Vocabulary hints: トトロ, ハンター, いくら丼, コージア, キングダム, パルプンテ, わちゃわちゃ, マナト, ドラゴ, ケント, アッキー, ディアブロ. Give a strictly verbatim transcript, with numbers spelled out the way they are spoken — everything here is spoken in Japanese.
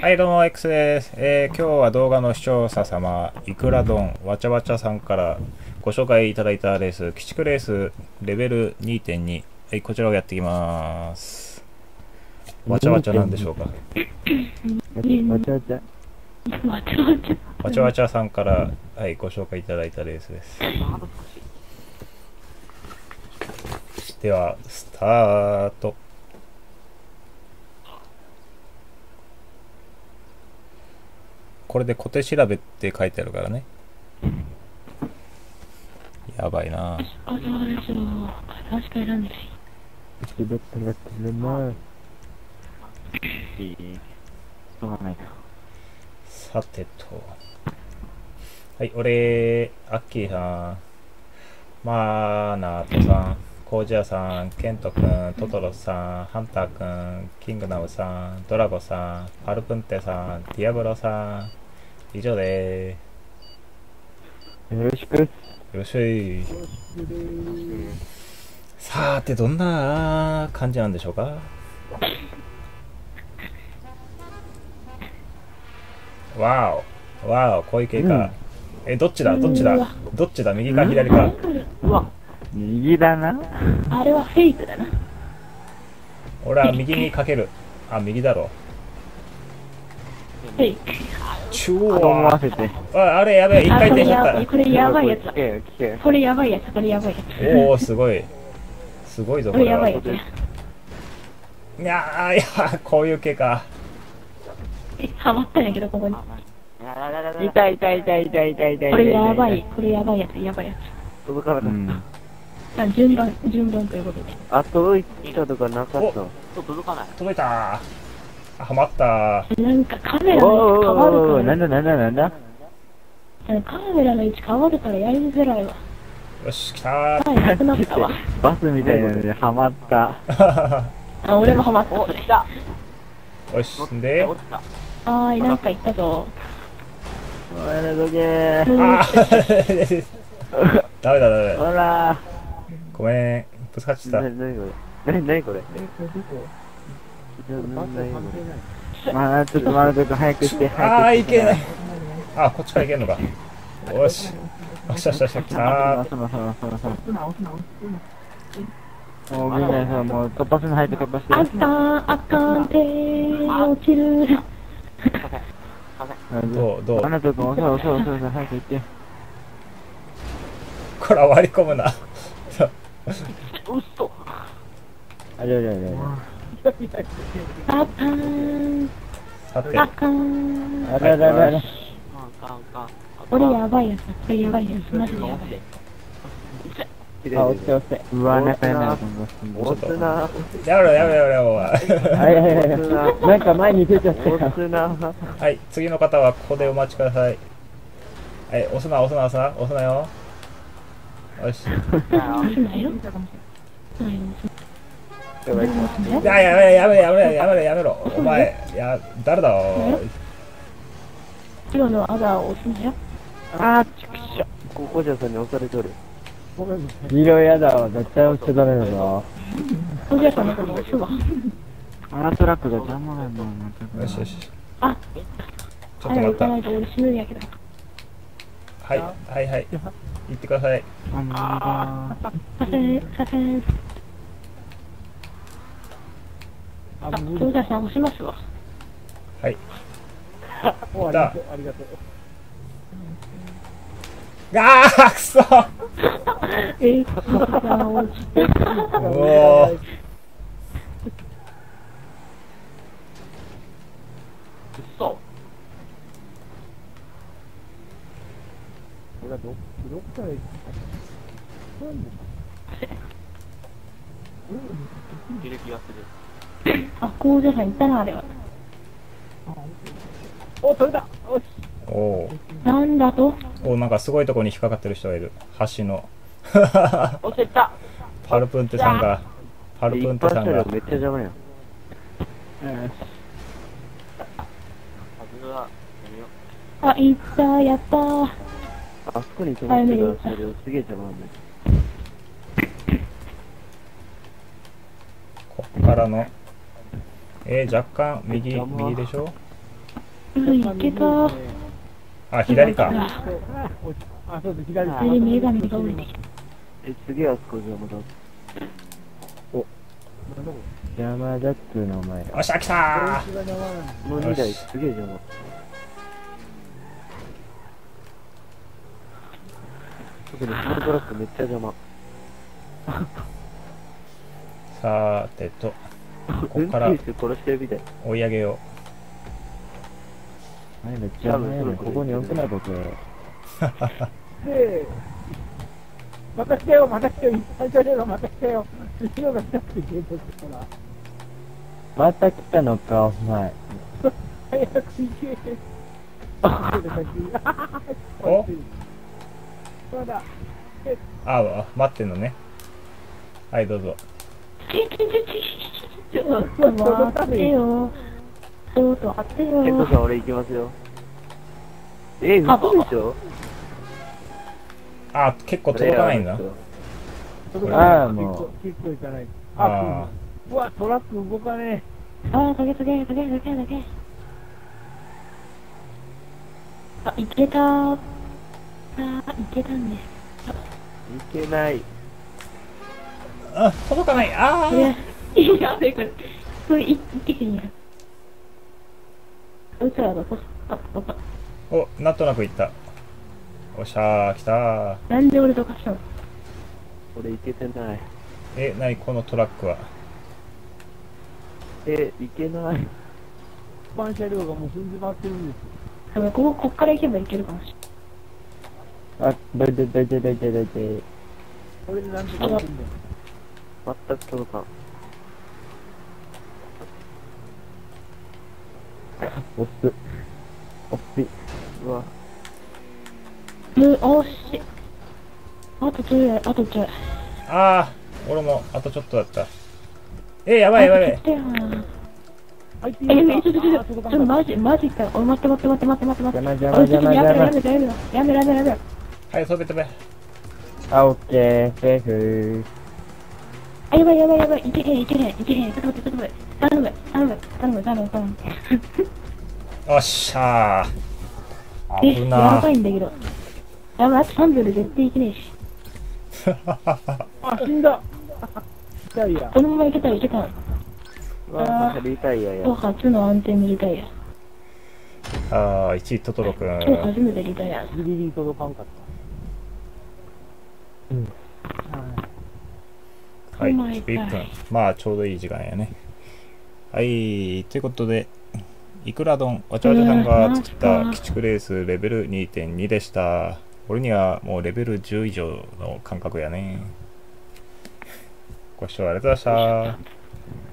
はいどうも X です、えー、今日は動画の視聴者様いくら丼わちゃわちゃさんからご紹介いただいたレース、鬼畜レースレベル にてんに、はい、こちらをやっていきます。わちゃわちゃなんでしょうか。わちゃわちゃわちゃわちゃさんから、はい、ご紹介いただいたレースです。ではスタート。これで小手調べって書いてあるからね。やばいな。あ、どうでしょう。確か選んでない。滑ったら取れない。いい。しょうがないな。さてと。はい、俺、アッキーさん、マナトさん、コージアさん、ケントくん、トトロさん、ハンターくん、キングダムさん、ドラゴさん、パルプンテさん、ディアブロさん、以上でーす。よろしく。よろしい。さーて、どんな感じなんでしょうか。わお、わお、こういう系か。うん、え、どっちだ、どっちだ、どっちだ、右か左か。うわ、右だな。あれはフェイクだな。俺は右にかける。あ、右だろう。フェイク。中央を合わせて。あ、あれやばい、一回転しちゃった。これやばいやつ。これやばいやつ、これやばいやつ。おお、すごい。すごいぞ、これ。これやばいやつ。いやー、いやー、こういう系か。ハマったんやけど、ここに。痛い痛い痛い痛い痛い痛い。これやばい、これやばいやつ、やばいやつ。届かなかった。順番、順番ということで。あ、届いたとかなかった。届かない。届いたー。はまったー。なんかカメラの位置変わるから。おー、なんだなんだなんだ。カメラの位置変わるからやりづらいわ。よし、来たー。なくなったわ。バスみたいなのではまった。あ、俺もはまった。お、来た。よし、んで。あーい、なんか行ったぞ。おー、どけー。あー。ダメだダメだ。ほらー。ごめん、ぶつかっちゃった。なになにこれ。まあ、ちょっとまだちょっと早くして。ああ、いけない。あ、こっちからいけんのか。よし。よしよしよし。来たー。もうみんなさ、もう突破するの早く突破して。あかん、あかんてー、落ちる。どう、どう。あなたと、おさおさおさおさ、早く行って。これは割り込むな。うっそ。あれあれあれあかん。あかん。あらららら。これやばいやつ。これやばいやつ。マジでやばい。あ、落ちて落ちて。うわ、仲良いな。落ちな。やめろやめろやめろ。はいはいはい。なんか前に出ちゃって。落ちな。はい、次の方はここでお待ちください。はい、押すな押すな押すな押すなよ。よし。いややめやめやめやめやめろ。お前、や、誰だろう。白のアダーを押すんだよ。ああ、ちくしょ。ここじゃさんに押されとる。黄色いアダーは絶対押しちゃダメだぞ。ここじゃさんのこと押すわ。アラトラックが邪魔なんだよ。よしよし。あ、ちょっと待った。はいはいはい。行ってください。ああ、させ、させ。あ、どうださん押しますわ。はい。おわだ。ありがとう。ああ、くそ。え、おお。そう。これはどう。どっから行ったんですか。あ、工場さん行ったな、あれは。お、取れた。おし。おお。なんだと。お、なんかすごいとこに引っかかってる人がいる。橋の。落ちた。パルプンテさんが。パルプンテさんが。めっちゃ邪魔やん。あ、行った、やったー。あそこに止まってるから、それをすげえ邪魔なんだよ。こっからの、えー、若干右、右でしょ。行けた。あ、左か。あ、そうです、左。左女神が降りてきた。え、すげえ、あそこ邪魔だ。お。邪魔だっつうの、お前。よっしゃ、来たー。もうにだい、すげえ邪魔。特にこのトラックめっちゃ邪魔。さーてと、ここから追い上げよう。前めっちゃ前のここに置くな僕。また来てよまた来てよ最初のまた来てよ。後ろが来たって言うとから。また来たのかお前。早く行け。お。そうだ。ああ待ってんのね。はいどうぞ。待ってよ。そうとあってよ。ケントさん俺行きますよ。えー、嘘でしょ？あ、結構届かないんだ。ああ、もう。結構行かない。ああ。うわ、トラック動かねえ。ああ、かけかけかけかけかけ。あ、行けたー。ああ、行けたんです。行けない。あ、届かない。ああ。いや、いや、でかい。これ行ってきや。お、なんとなくいった。おっしゃー、来たー。なんで俺とかしたの？俺行けてない。え、なにこのトラックは。え、行けない。一般車両がもう踏んで回ってるんですよ。ここ、こっから行けば行けるかもしれない。あ、だいたいだいたいだいたいだいたい。これでなんとかなるんだよ。まったく届かん。おっす。おっす。うわ。う、おっし。あとちょい、あとちょい。ああ、俺もあとちょっとだった。えー、やばいやばい。あいつやばい。えー、ちょっとちょっとちょっとマジマジか。おい待って待って待って待って待って待って。やめやめやめやめやめやめ。はい、そべとべ。あ、オッケー、セーフ。あ、やばいやばいやばい。いけへんいけへんいけへん。ちょっと待ってちょっと待って。頼む頼む頼む頼む頼む。おっしゃー。危なー。やばいんだけど。やばい、あとさんびょうで絶対いけねえし。あ、死んだ。このままいけたらいけた。ああ、今日初の安全リタイア。ああ、いちいトトロくん。今日初めてリタイア。ギリギリ届かんかった。うん。はい、いっぷん。まあ、ちょうどいい時間やね。はい、ということで、いくら丼、わちゃわちゃさんが作った鬼畜レースレベル にてんに でした。俺にはもうレベルじゅう以上の感覚やね。ご視聴ありがとうございました。